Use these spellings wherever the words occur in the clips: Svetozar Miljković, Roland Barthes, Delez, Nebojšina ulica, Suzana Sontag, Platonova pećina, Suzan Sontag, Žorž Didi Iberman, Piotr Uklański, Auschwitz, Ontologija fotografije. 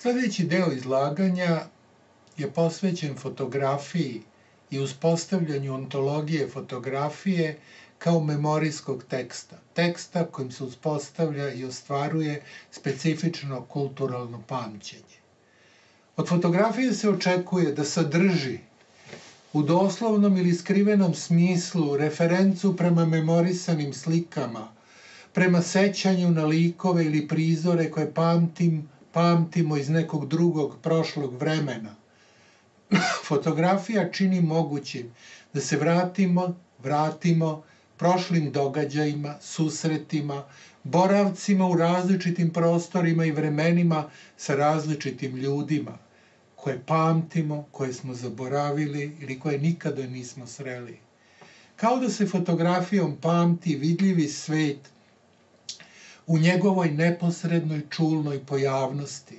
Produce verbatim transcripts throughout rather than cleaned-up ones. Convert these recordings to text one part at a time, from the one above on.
Sljedeći deo izlaganja je posvećen fotografiji i uspostavljanju ontologije fotografije kao memorijskog teksta, teksta kojim se uspostavlja i ostvaruje specifično kulturalno pamćenje. Od fotografije se očekuje da sadrži u doslovnom ili skrivenom smislu referencu prema memorisanim slikama, prema sećanju na likove ili prizore koje pamtim, pamtimo iz nekog drugog prošlog vremena. Fotografija čini mogućim da se vratimo, vratimo prošlim događajima, susretima, boravcima u različitim prostorima i vremenima sa različitim ljudima koje pamtimo, koje smo zaboravili ili koje nikada nismo sreli. Kao da se fotografijom pamti vidljivi svet u njegovoj neposrednoj čulnoj pojavnosti.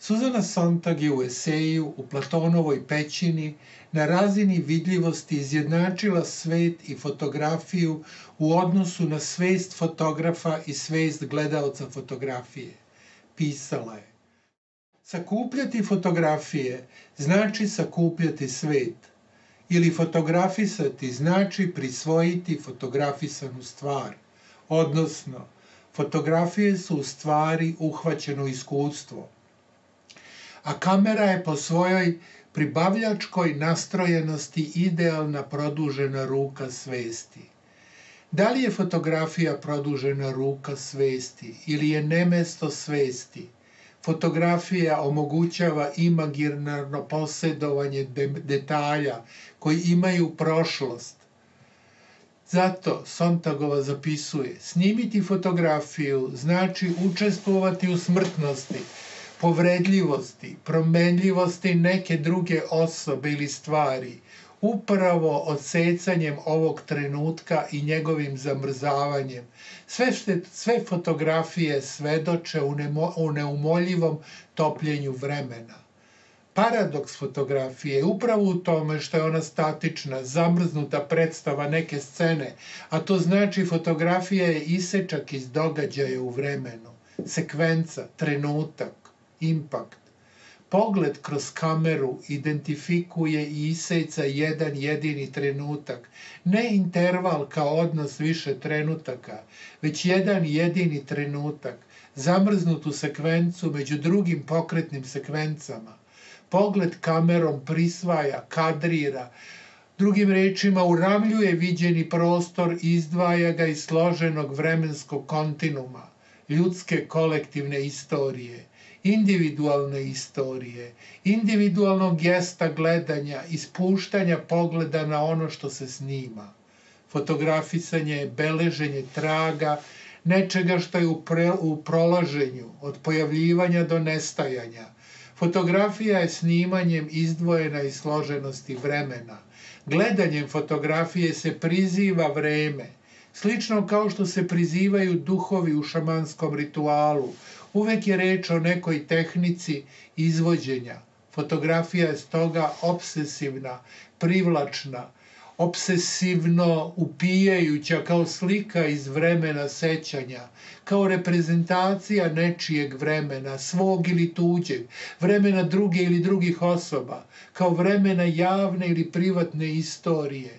Suzana Sontag je u eseju u Platonovoj pećini na razini vidljivosti izjednačila svet i fotografiju u odnosu na svest fotografa i svest gledaoca fotografije. Pisala je: sakupljati fotografije znači sakupljati svet, ili fotografisati znači prisvojiti fotografisanu stvar, odnosno fotografije su u stvari uhvaćeno iskustvo, a kamera je po svojoj pribavljačkoj nastrojenosti idealna produžena ruka svesti. Da li je fotografija produžena ruka svesti ili je nemesto svesti? Fotografija omogućava imaginarno posjedovanje detalja koji imaju prošlost. Zato Sontagova zapisuje: snimiti fotografiju znači učestvovati u smrtnosti, povredljivosti, promenljivosti neke druge osobe ili stvari, upravo odsecanjem ovog trenutka i njegovim zamrzavanjem. Sve, šte, sve fotografije svedoče u, nemo, u neumoljivom topljenju vremena. Paradoks fotografije je upravo u tome što je ona statična, zamrznuta predstava neke scene, a to znači fotografija je isečak iz događaja u vremenu, sekvenca, trenutak, impakt. Pogled kroz kameru identifikuje i iseca jedan jedini trenutak, ne interval kao odnos više trenutaka, već jedan jedini trenutak, zamrznutu sekvencu među drugim pokretnim sekvencama. Pogled kamerom prisvaja, kadrira, drugim rečima uravnjuje viđeni prostor i izdvaja ga iz složenog vremenskog kontinuma, ljudske kolektivne istorije, individualne istorije, individualnog gesta gledanja, ispuštanja pogleda na ono što se snima. Fotografisanje je beleženje traga nečega što je u, pre, u prolaženju, od pojavljivanja do nestajanja. Fotografija je snimanjem izdvojena iz složenosti vremena. Gledanjem fotografije se priziva vreme, slično kao što se prizivaju duhovi u šamanskom ritualu. Uvek je reč o nekoj tehnici izvođenja. Fotografija je stoga obsesivna, privlačna, obsesivno upijajuća kao slika iz vremena sećanja, kao reprezentacija nečijeg vremena, svog ili tuđeg, vremena druge ili drugih osoba, kao vremena javne ili privatne istorije,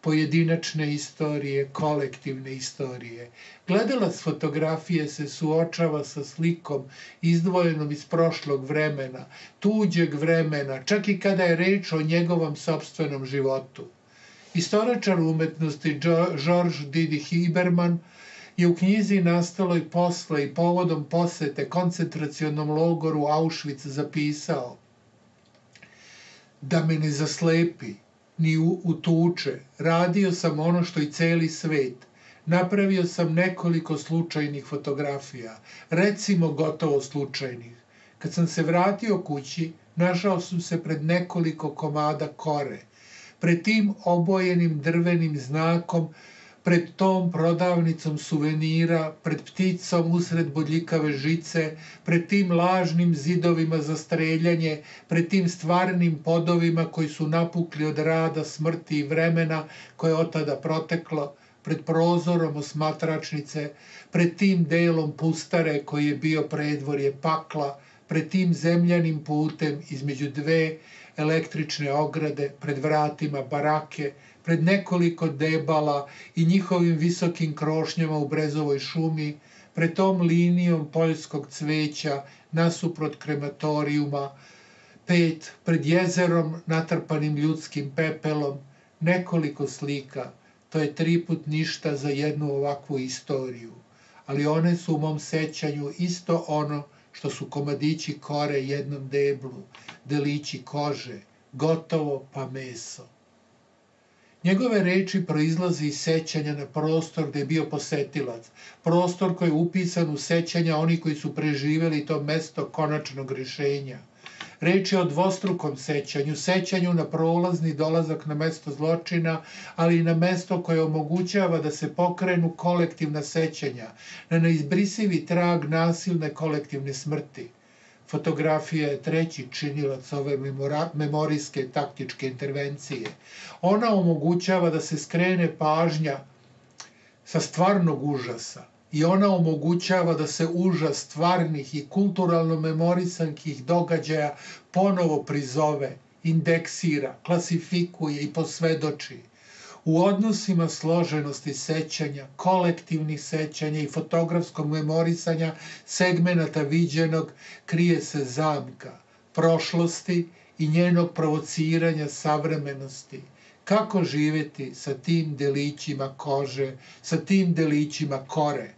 pojedinačne istorije, kolektivne istorije. Gledalac fotografije se suočava sa slikom izdvojenom iz prošlog vremena, tuđeg vremena, čak i kada je reč o njegovom sopstvenom životu. Istoričar umetnosti Žorž Didi Iberman je u knjizi nastaloj posle i povodom posete koncentracionom logoru Auschwitz zapisao: da me ne zaslepi ni utuče, radio sam ono što i celi svet, napravio sam nekoliko slučajnih fotografija, recimo gotovo slučajnih. Kad sam se vratio kući, našao sam se pred nekoliko komada kore, pred tim obojenim drvenim znakom, pred tom prodavnicom suvenira, pred pticom usred bodljikave žice, pred tim lažnim zidovima za streljanje, pred tim stvarnim podovima koji su napukli od rada, smrti i vremena koje je otada proteklo, pred prozorom osmatračnice, pred tim delom pustare koji je bio predvorje pakla, pred tim zemljanim putem između dve električne ograde, pred vratima barake, pred nekoliko debala i njihovim visokim krošnjama u brezovoj šumi, pred tom linijom poljskog cveća nasuprot krematorijuma, pet, pred jezerom natrpanim ljudskim pepelom, nekoliko slika, to je tri put ništa za jednu ovakvu istoriju, ali one su u mom sećanju isto ono što su komadići kore jednom deblu, delići kože, gotovo pa meso. Njegove reči proizlaze iz sećanja na prostor gde je bio posetilac, prostor koji je upisan u sećanja oni koji su preživeli to mesto konačnog rešenja. Reč je o dvostrukom sećanju, sećanju na prolazni dolazak na mesto zločina, ali i na mesto koje omogućava da se pokrenu kolektivna sećanja, na neizbrisivi trag nasilne kolektivne smrti. Fotografija je treći činilac ove memorijske taktičke intervencije. Ona omogućava da se skrene pažnja sa stvarnog užasa i ona omogućava da se užas stvarnih i kulturalno memorisanskih događaja ponovo prizove, indeksira, klasifikuje i posvedoči. U odnosima složenosti sećanja, kolektivnih sećanja i fotografskog memorisanja segmenata viđenog krije se zamka prošlosti i njenog provociranja savremenosti. Kako živeti sa tim delićima kože, sa tim delićima kore?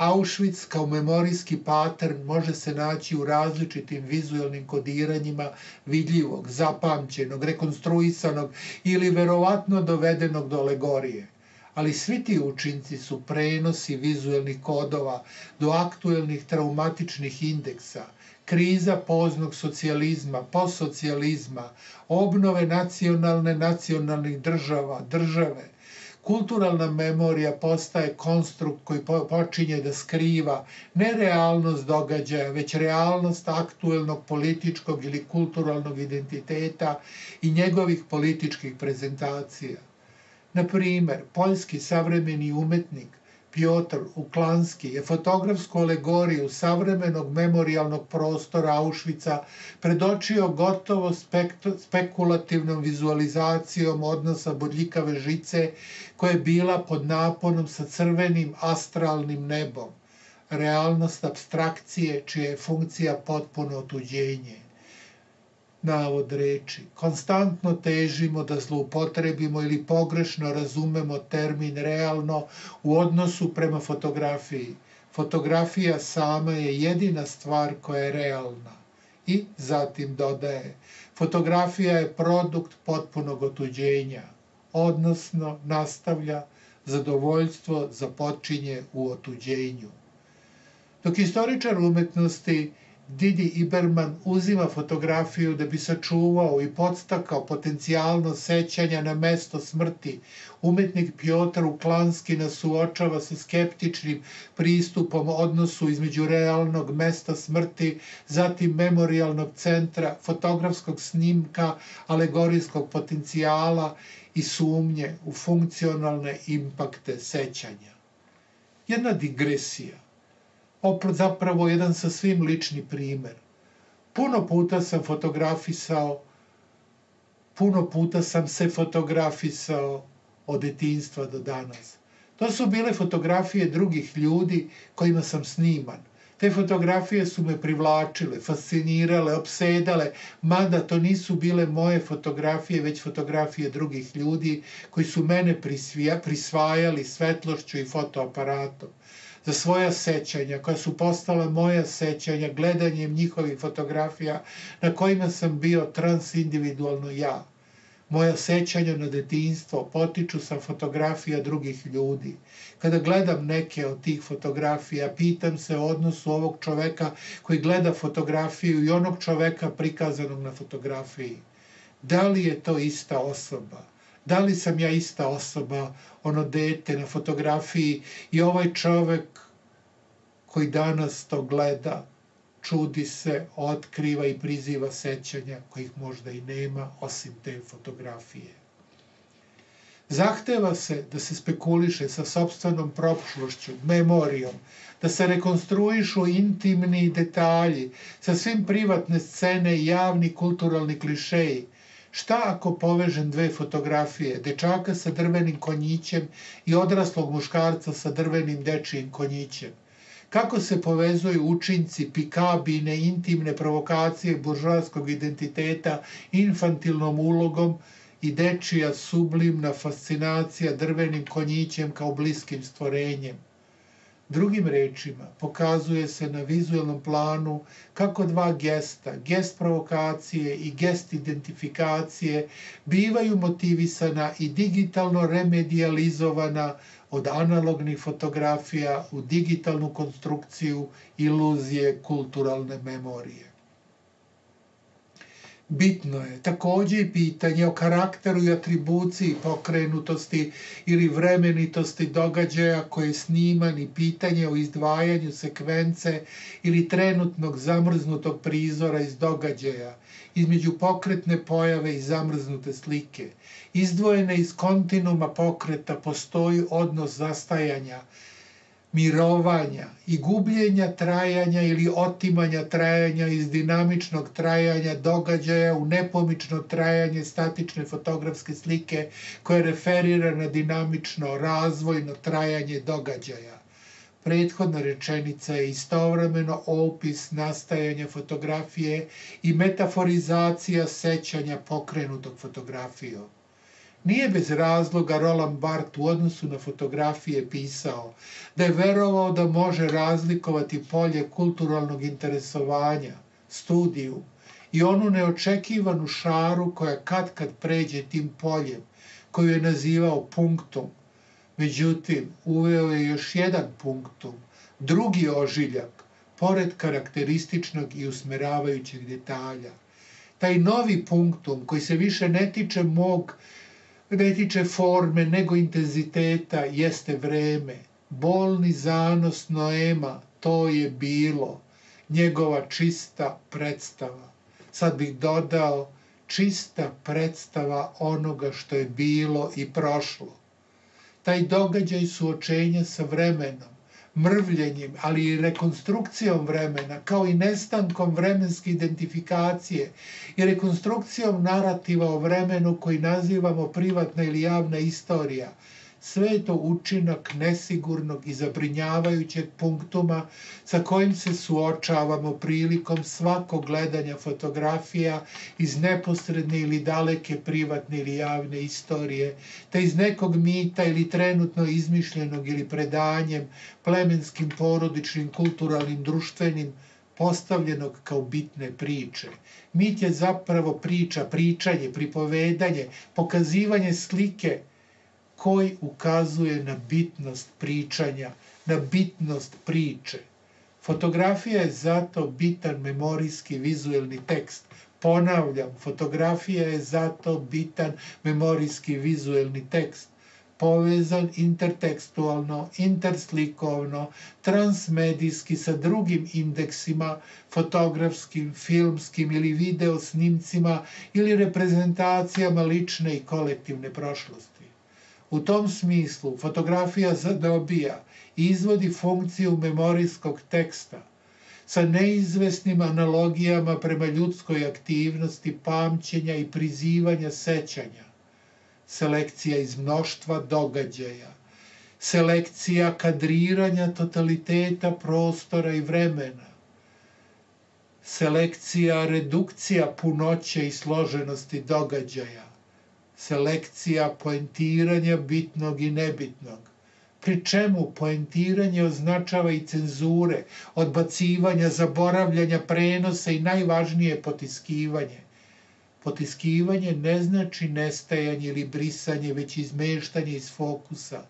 Auschwitz kao memorijski patern može se naći u različitim vizualnim kodiranjima vidljivog, zapamćenog, rekonstruisanog ili verovatno dovedenog do alegorije. Ali svi ti učinci su prenosi vizualnih kodova do aktuelnih traumatičnih indeksa, kriza poznog socijalizma, postsocijalizma, obnove nacionalne nacionalnih država, države. Kulturalna memorija postaje konstrukt koji počinje da skriva ne realnost događaja, već realnost aktuelnog političkog ili kulturalnog identiteta i njegovih političkih prezentacija. Naprimer, poljski savremeni umetnik Piotr Uklański je fotografsku alegoriju savremenog memorialnog prostora Auschwitza predočio gotovo spekulativnom vizualizacijom odnosa bodljikave žice koja je bila pod naponom sa crvenim astralnim nebom, realnost apstrakcije čija je funkcija potpuno otuđenje. Navod reči, konstantno težimo da zloupotrebimo ili pogrešno razumemo termin realno u odnosu prema fotografiji. Fotografija sama je jedina stvar koja je realna. I zatim dodaje, fotografija je produkt potpunog otuđenja, odnosno nastavlja zadovoljstvo započinje u otuđenju. Dok istoričar umetnosti Didi Iberman uzima fotografiju da bi sačuvao i podstakao potencijalno sećanja na mesto smrti, umetnik Piotr Uklański nas suočava sa skeptičnim pristupom odnosu između realnog mesta smrti, zatim memorialnog centra, fotografskog snimka, alegorijskog potencijala i sumnje u funkcionalne impakte sećanja. Jedna digresija. Zapravo jedan sasvim lični primer. Puno puta sam fotografisao, puno puta sam se fotografisao od detinjstva do danas. To su bile fotografije drugih ljudi kojima sam sniman. Te fotografije su me privlačile, fascinirale, opsedale, mada to nisu bile moje fotografije, već fotografije drugih ljudi koji su mene prisvajali svetlošću i fotoaparatom. Za svoja sećanja, koja su postala moja sećanja gledanjem njihovih fotografija na kojima sam bio transindividualno ja. Moja sećanja na detinjstvo potiču sa fotografija drugih ljudi. Kada gledam neke od tih fotografija, pitam se o odnosu ovog čoveka koji gleda fotografiju i onog čoveka prikazanog na fotografiji. Da li je to ista osoba? Da li sam ja ista osoba, ono dete na fotografiji i ovaj čovek koji danas to gleda, čudi se, otkriva i priziva sećanja kojih možda i nema osim te fotografije. Zahteva se da se spekuliše sa sopstvenom prošlošću, memorijom, da se rekonstruišu intimni detalji, sasvim privatne scene i javni kulturalni klišeji. Šta ako povežem dve fotografije, dečaka sa drvenim konjićem i odraslog muškarca sa drvenim dečijim konjićem? Kako se povezuju učinci pikabine, intimne provokacije buržoaskog identiteta infantilnom ulogom i dečija sublimna fascinacija drvenim konjićem kao bliskim stvorenjem? Drugim rečima, pokazuje se na vizuelnom planu kako dva gesta, gest provokacije i gest identifikacije, bivaju motivisana i digitalno remedijalizovana od analognih fotografija u digitalnu konstrukciju iluzije kulturalne memorije. Bitno je takođe i pitanje o karakteru i atribuciji pokrenutosti ili vremenitosti događaja koji je sniman i pitanje o izdvajanju sekvence ili trenutnog zamrznutog prizora iz događaja, između pokretne pojave i zamrznute slike. Izdvojene iz kontinuma pokreta postoji odnos zastajanja, mirovanja i gubljenja trajanja ili otimanja trajanja iz dinamičnog trajanja događaja u nepomično trajanje statične fotografske slike koja referira na dinamično razvojno trajanje događaja. Prethodna rečenica je istovremeno opis nastajanja fotografije i metaforizacija sećanja pokrenutog fotografijom. Nije bez razloga Roland Barthes u odnosu na fotografije pisao da je verovao da može razlikovati polje kulturalnog interesovanja, studiju i onu neočekivanu šaru koja kad kad pređe tim poljem, koju je nazivao punktom. Međutim, uveo je još jedan punktum, drugi ožiljak, pored karakterističnog i usmeravajućeg detalja. Taj novi punktum koji se više ne tiče mog ne tiče forme, nego intenziteta, jeste vreme. Bolni zanos Noema, to je bilo, njegova čista predstava. Sad bih dodao, čista predstava onoga što je bilo i prošlo. Taj događaj suočenja sa vremenom, mrvljenjem, ali i rekonstrukcijom vremena, kao i nestankom vremenske identifikacije i rekonstrukcijom narativa o vremenu koji nazivamo privatna ili javna istorija, sve je to učinak nesigurnog i zabrinjavajućeg punktuma sa kojim se suočavamo prilikom svakog gledanja fotografija iz neposredne ili daleke privatne ili javne istorije, te iz nekog mita ili trenutno izmišljenog ili predanjem, plemenskim, porodičnim, kulturalnim, društvenim, postavljenog kao bitne priče. Mit je zapravo priča, pričanje, pripovedanje, pokazivanje slike, koji ukazuje na bitnost pričanja, na bitnost priče. Fotografija je zato bitan memorijski vizuelni tekst. Ponavljam, fotografija je zato bitan memorijski vizuelni tekst. Povezan intertekstualno, interslikovno, transmedijski sa drugim indeksima, fotografskim, filmskim ili video snimcima ili reprezentacijama lične i kolektivne prošlosti. U tom smislu fotografija zadobija i izvodi funkciju memorijskog teksta sa neizvesnim analogijama prema ljudskoj aktivnosti, pamćenja i prizivanja sećanja. Selekcija iz mnoštva događaja, selekcija kadriranja totaliteta prostora i vremena, selekcija redukcija punoće i složenosti događaja, selekcija poentiranja bitnog i nebitnog, pri čemu poentiranje označava i cenzure, odbacivanja, zaboravljanja, prenose i najvažnije potiskivanje. Potiskivanje ne znači nestajanje ili brisanje, već izmeštanje iz fokusa,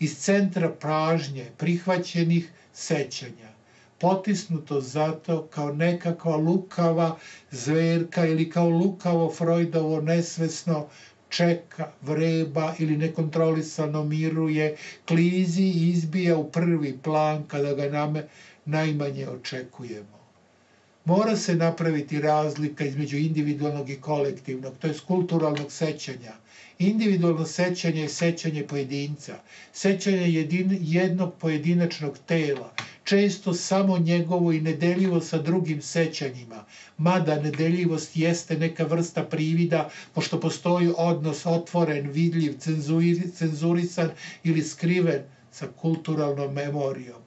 iz centra pažnje, prihvaćenih sećanja. Potisnuto zato kao nekakva lukava zverka ili kao lukavo Freudovo nesvesno čeka, vreba ili nekontrolisano miruje, klizi i izbija u prvi plan kada ga nam najmanje očekujemo. Mora se napraviti razlika između individualnog i kolektivnog, to je kulturalnog sećanja. Individualno sećanje je sećanje pojedinca, sećanje jednog pojedinačnog tela, često samo njegovo i nedeljivo sa drugim sećanjima, mada nedeljivost jeste neka vrsta privida, pošto postoji odnos otvoren, vidljiv, cenzurisan ili skriven sa kulturalnom memorijom,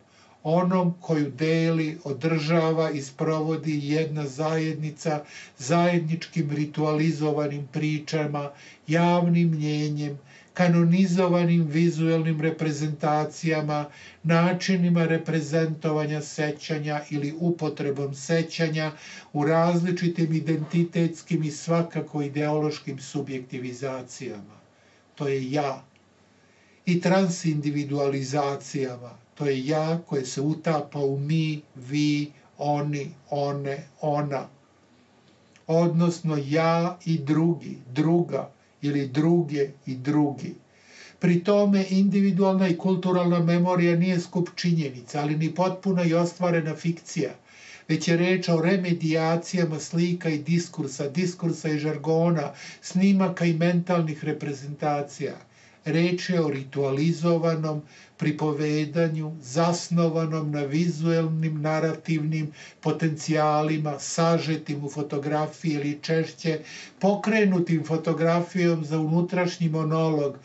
onom koju deli, održava i sprovodi jedna zajednica zajedničkim ritualizovanim pričama, javnim mnjenjem, kanonizovanim vizuelnim reprezentacijama, načinima reprezentovanja sećanja ili upotrebom sećanja u različitim identitetskim i svakako ideološkim subjektivizacijama, to je ja, i transindividualizacijama, to je ja koje se utapa u mi, vi, oni, one, ona, odnosno ja i drugi, druga, ili druge i drugi. Pri tome individualna i kulturalna memorija nije skup činjenica, ali ni potpuna i ostvarena fikcija, već je reč o remedijacijama slika i diskursa, diskursa i žargona, snimaka i mentalnih reprezentacija. Reč je o ritualizovanom pripovedanju, zasnovanom na vizuelnim, narativnim potencijalima, sažetim u fotografiji ili češće pokrenutim fotografijom za unutrašnji monolog,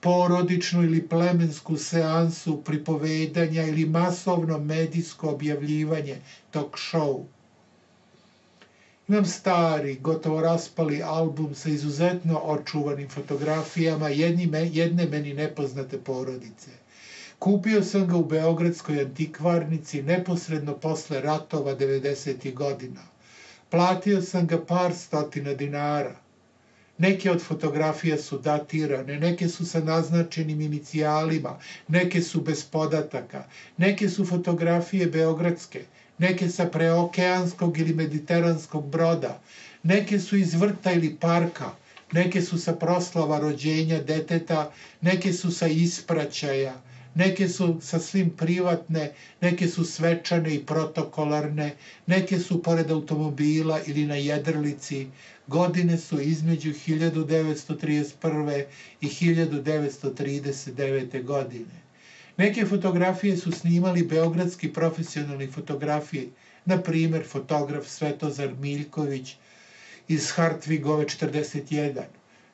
porodičnu ili plemensku seansu pripovedanja ili masovno medijsko objavljivanje, talk show. Imam stari, gotovo raspali album sa izuzetno očuvanim fotografijama jedne meni nepoznate porodice. Kupio sam ga u beogradskoj antikvarnici neposredno posle ratova devedesetih godina. Platio sam ga par stotina dinara. Neke od fotografija su datirane, neke su sa naznačenim inicijalima, neke su bez podataka, neke su fotografije beogradske, neke sa preokeanskog ili mediteranskog broda, neke su iz vrta ili parka, neke su sa proslava rođenja deteta, neke su sa ispraćaja, neke su sasvim privatne, neke su svečane i protokolarne, neke su pored automobila ili na jedrilici. Godine su između hiljadu devetsto trideset prve i hiljadu devetsto trideset devete godine. Neke fotografije su snimali beogradski profesionalni fotografi, na primer fotograf Svetozar Miljković iz Hartvigove četrdeset jedan.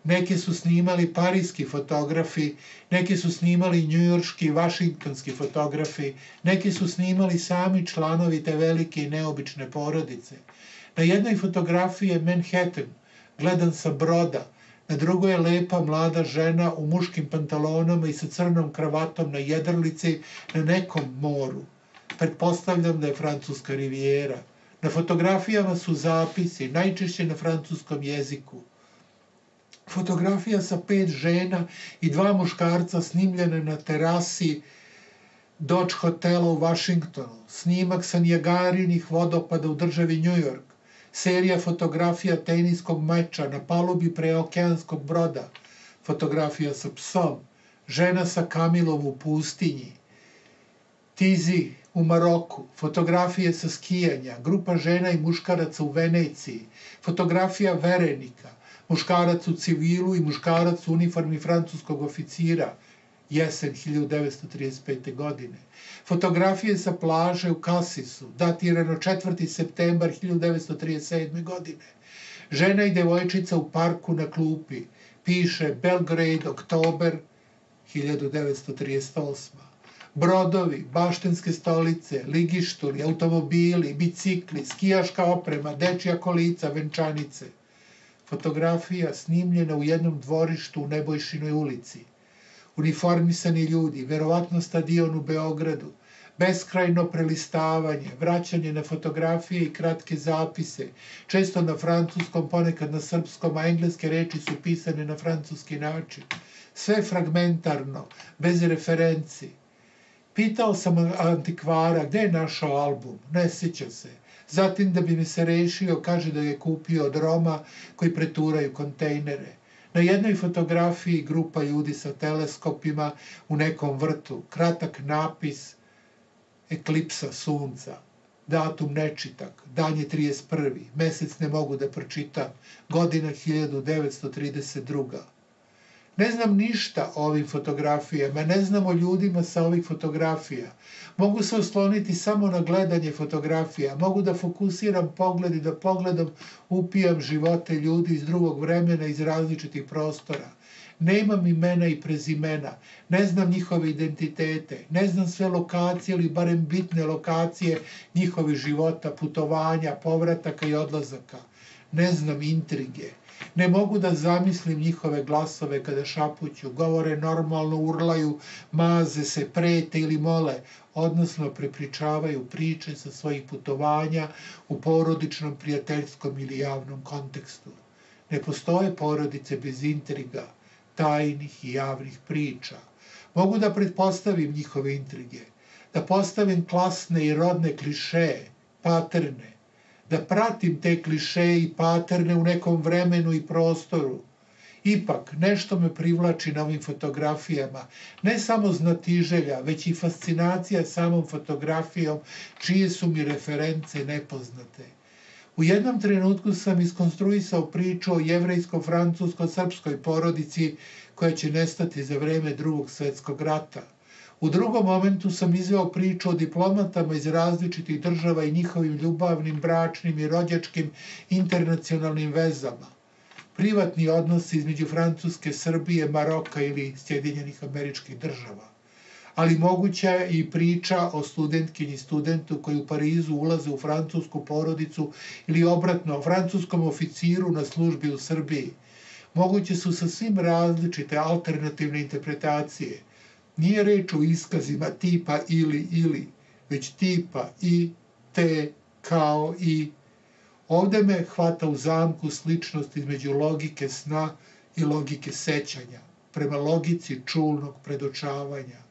Neke su snimali parijski fotografi, neke su snimali njujorški i vašingtonski fotografi, neke su snimali sami članovi te velike i neobične porodice. Na jednoj fotografiji je Manhattan, gledan sa broda, na drugoj je lepa mlada žena u muškim pantalonama i sa crnom kravatom na jedrlici na nekom moru. Pretpostavljam da je Francuska rivijera. Na fotografijama su zapisi, najčešće na francuskom jeziku. Fotografija sa pet žena i dva muškarca snimljena na terasi Doge Hotela u Vašingtonu, snimak sa Nijagarinih vodopada u državi Njujork, serija fotografija teniskog meča na palubi preokeanskog broda, fotografija sa psom, žena sa kamilom u pustinji, Tizi u Maroku, fotografije sa skijanja, grupa žena i muškaraca u Veneciji, fotografija verenika, muškarac u civilu i muškarac u uniformi francuskog oficira, jesen hiljadu devetsto trideset pete godine. Fotografije sa plaže u Kasisu, datirano četvrti septembar hiljadu devetsto trideset sedme godine. Žena i devojčica u parku na klupi, piše Belgrade, oktober hiljadu devetsto trideset osme. Brodovi, baštenske stolice, ligištuli, automobili, bicikli, skijaška oprema, dečija kolica, venčanice. Fotografija snimljena u jednom dvorištu u Nebojšinoj ulici. Uniformisani ljudi, verovatno stadion u Beogradu, beskrajno prelistavanje, vraćanje na fotografije i kratke zapise, često na francuskom, ponekad na srpskom, a engleske reči su pisane na francuski način. Sve fragmentarno, bez referenci. Pitao sam antikvara gde je našao album, ne sjeća se. Zatim da bi mi se rešio, kaže da je kupio od Roma koji preturaju kontejnere. Na jednoj fotografiji grupa ljudi sa teleskopima u nekom vrtu, kratak napis eklipsa sunca, datum nečitak, dan je trideset prvi, mesec ne mogu da pročitam, godina hiljadu devetsto trideset druga. Ne znam ništa o ovim fotografijama, ne znam o ljudima sa ovih fotografija. Mogu se osloniti samo na gledanje fotografija, mogu da fokusiram pogled i da pogledom upijam živote ljudi iz drugog vremena, iz različitih prostora. Ne imam imena i prezimena, ne znam njihove identitete, ne znam sve lokacije ili barem bitne lokacije njihovih života, putovanja, povrataka i odlazaka. Ne znam intrige. Ne mogu da zamislim njihove glasove kada šapuću, govore normalno, urlaju, maze se, prete ili mole, odnosno prepričavaju priče sa svojih putovanja u porodičnom, prijateljskom ili javnom kontekstu. Ne postoje porodice bez intriga, tajnih i javnih priča. Mogu da pretpostavim njihove intrige, da postavim klasne i rodne klišeje, paterne, da pratim te klišeje i paterne u nekom vremenu i prostoru. Ipak, nešto me privlači na ovim fotografijama, ne samo znatiželja, već i fascinacija samom fotografijom, čije su mi reference nepoznate. U jednom trenutku sam iskonstruisao priču o jevrejsko-francusko-srpskoj porodici koja će nestati za vreme Drugog svetskog rata. U drugom momentu sam izveo priču o diplomatama iz različitih država i njihovim ljubavnim, bračnim i rođačkim internacionalnim vezama. Privatni odnosi između Francuske, Srbije, Maroka ili Sjedinjenih Američkih Država. Ali moguća je i priča o studentkinji i studentu koji u Parizu ulaze u francusku porodicu ili obratno o francuskom oficiru na službi u Srbiji. Moguće su sasvim različite alternativne interpretacije. Nije reč o iskazima tipa ili ili, već tipa i, te, kao i. Ovde me hvata u zamku sličnost između logike sna i logike sećanja, prema logici čulnog predočavanja.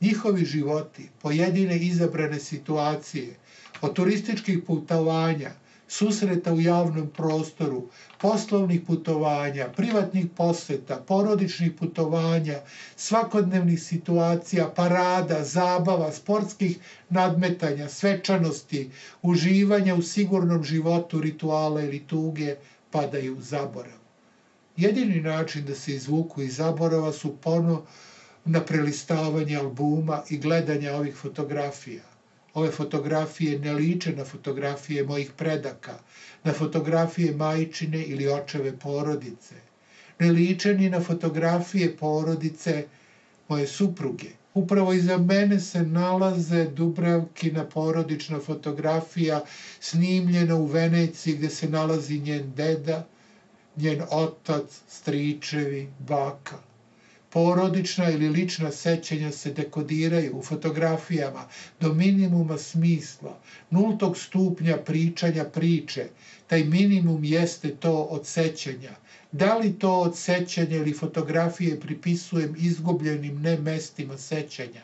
Njihovi životi, pojedine izabrane situacije, od turističkih putovanja, susreta u javnom prostoru, poslovnih putovanja, privatnih poseta, porodičnih putovanja, svakodnevnih situacija, parada, zabava, sportskih nadmetanja, svečanosti, uživanja u sigurnom životu, rituala ili tuge, padaju u zaborav. Jedini način da se izvuku iz zaborava su ponovo na prelistavanje albuma i gledanje ovih fotografija. Ove fotografije ne liče na fotografije mojih predaka, na fotografije majčine ili očeve porodice. Ne liče ni na fotografije porodice moje supruge. Upravo iza mene se nalaze Dubravkina porodična fotografija snimljena u Veneciji gde se nalazi njen deda, njen otac, stričevi, baka. Porodična ili lična sećanja se dekodiraju u fotografijama do minimuma smisla, nultog stupnja pričanja priče. Taj minimum jeste to od sećanja. Da li to od sećanja ili fotografije pripisujem izgubljenim ne mestima sećanja?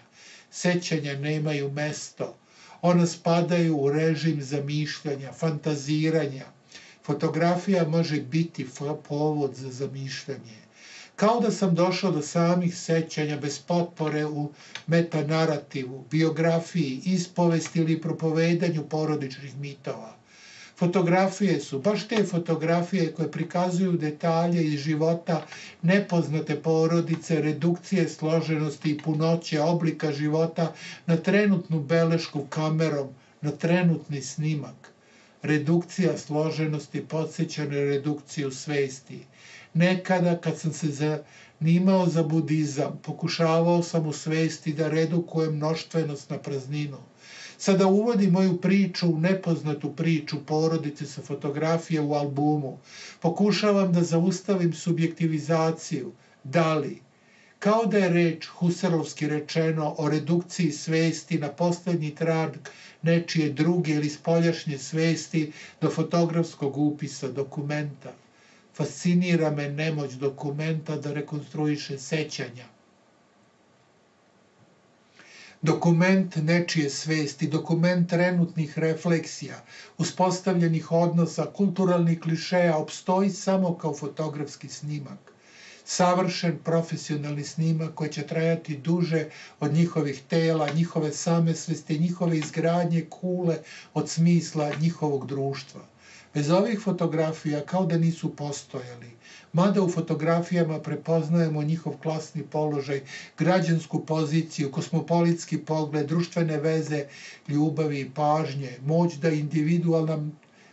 Sećanja nemaju mesto. Ona spadaju u režim zamišljanja, fantaziranja. Fotografija može biti povod za zamišljanje. Kao da sam došao do samih sećanja bez potpore u metanarativu, biografiji, ispovesti ili propovedanju porodičnih mitova. Fotografije su baš te fotografije koje prikazuju detalje iz života nepoznate porodice, redukcije složenosti i punoće oblika života na trenutnu belešku kamerom, na trenutni snimak. Redukcija složenosti podsjeća na redukciju svesti. Nekada, kad sam se zanimao za budizam, pokušavao sam u svesti da redukujem mnoštvenost na prazninu. Sada uvodim moju priču u nepoznatu priču porodice sa fotografije u albumu. Pokušavam da zaustavim subjektivizaciju. Da li? Kao da je reč, Husserlovski rečeno, o redukciji svesti na poslednji trag nečije druge ili spoljašnje svesti do fotografskog upisa dokumenta. Fascinira me nemoć dokumenta da rekonstruiše sećanja. Dokument nečije svesti, dokument trenutnih refleksija, uspostavljenih odnosa, kulturalnih klišeja, opstoji samo kao fotografski snimak. Savršen profesionalni snimak koji će trajati duže od njihovih tela, njihove samesvesti, njihove izgradnje kule od smisla njihovog društva. Bez ovih fotografija kao da nisu postojali, mada u fotografijama prepoznajemo njihov klasni položaj, građansku poziciju, kosmopolitski pogled, društvene veze, ljubavi i pažnje, moć da individualna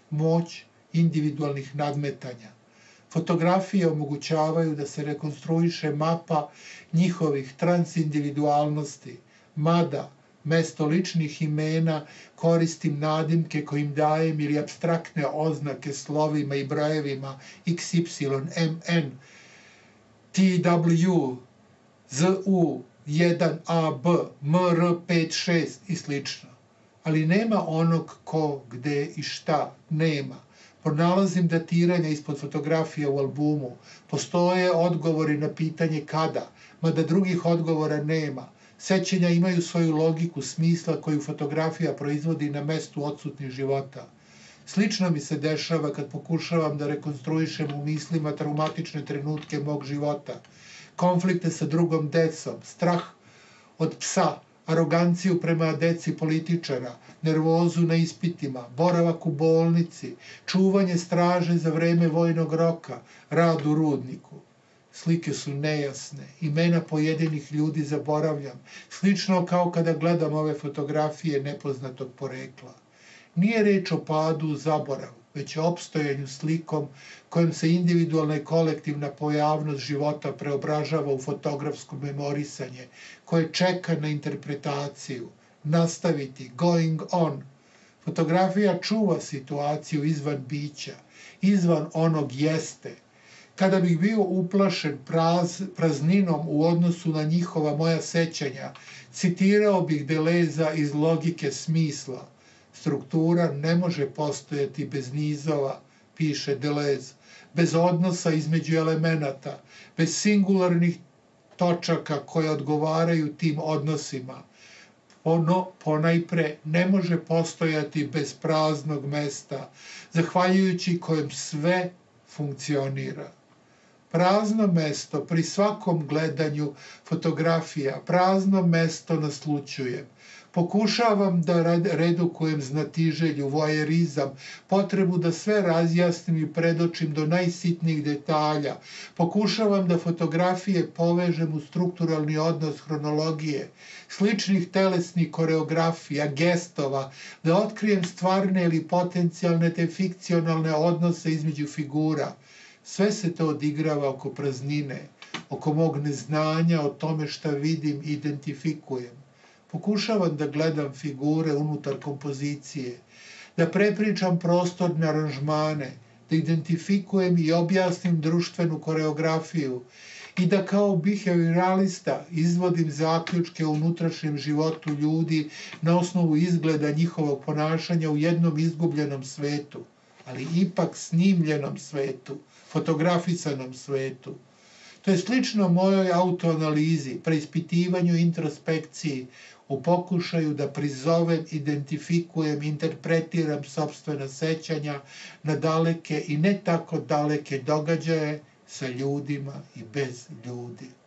moć individualnih nadmetanja. Fotografije omogućavaju da se rekonstruiše mapa njihovih transindividualnosti, mada mesto ličnih imena koristim nadimke kojim dajem ili apstraktne oznake slovima i brojevima iks ipsilon em en ti dabl ju zet u jedan a be em er pet šest i slično. Ali nema onog ko, gde i šta, nema. Pronalazim datiranja ispod fotografija u albumu. Postoje odgovori na pitanje kada, mada drugih odgovora nema. Sećanja imaju svoju logiku smisla koju fotografija proizvodi na mestu odsutnih života. Slično mi se dešava kad pokušavam da rekonstruišem u mislima traumatične trenutke mog života. Konflikte sa drugom decom, strah od psa, aroganciju prema deci političara, nervozu na ispitima, boravak u bolnici, čuvanje straže za vreme vojnog roka, rad u rudniku. Slike su nejasne, imena pojedinih ljudi zaboravljam, slično kao kada gledam ove fotografije nepoznatog porekla. Nije reč o padu u zaboravu, već o opstojanju slikom kojom se individualna i kolektivna pojavnost života preobražava u fotografsko memorisanje, koje čeka na interpretaciju, nastaviti, going on. Fotografija čuva situaciju izvan bića, izvan onog jeste. Kada bih bio uplašen praz, prazninom u odnosu na njihova moja sećanja, citirao bih Deleza iz logike smisla. Struktura ne može postojati bez nizova, piše Delez, bez odnosa između elemenata, bez singularnih točaka koje odgovaraju tim odnosima. Ono ponajpre ne može postojati bez praznog mesta, zahvaljujući kojem sve funkcionira. Prazno mesto pri svakom gledanju fotografija, prazno mesto naslućujem. Pokušavam da redukujem znatiželju, vojerizam, potrebu da sve razjasnim i predočim do najsitnijih detalja. Pokušavam da fotografije povežem u strukturalni odnos hronologije, sličnih telesnih koreografija, gestova, da otkrijem stvarne ili potencijalne te fikcionalne odnose između figura. Sve se to odigrava oko praznine, oko mog neznanja o tome šta vidim i identifikujem. Pokušavam da gledam figure unutar kompozicije, da prepričam prostorne aranžmane, da identifikujem i objasnim društvenu koreografiju i da kao behavioralista izvodim zaključke o unutrašnjem životu ljudi na osnovu izgleda njihovog ponašanja u jednom izgubljenom svetu, ali ipak snimljenom svetu, fotografisanom svetu. To je slično mojoj autoanalizi, preispitivanju, introspekciji, u pokušaju da prizovem, identifikujem, interpretiram sopstvena sećanja na daleke i ne tako daleke događaje sa ljudima i bez ljudi.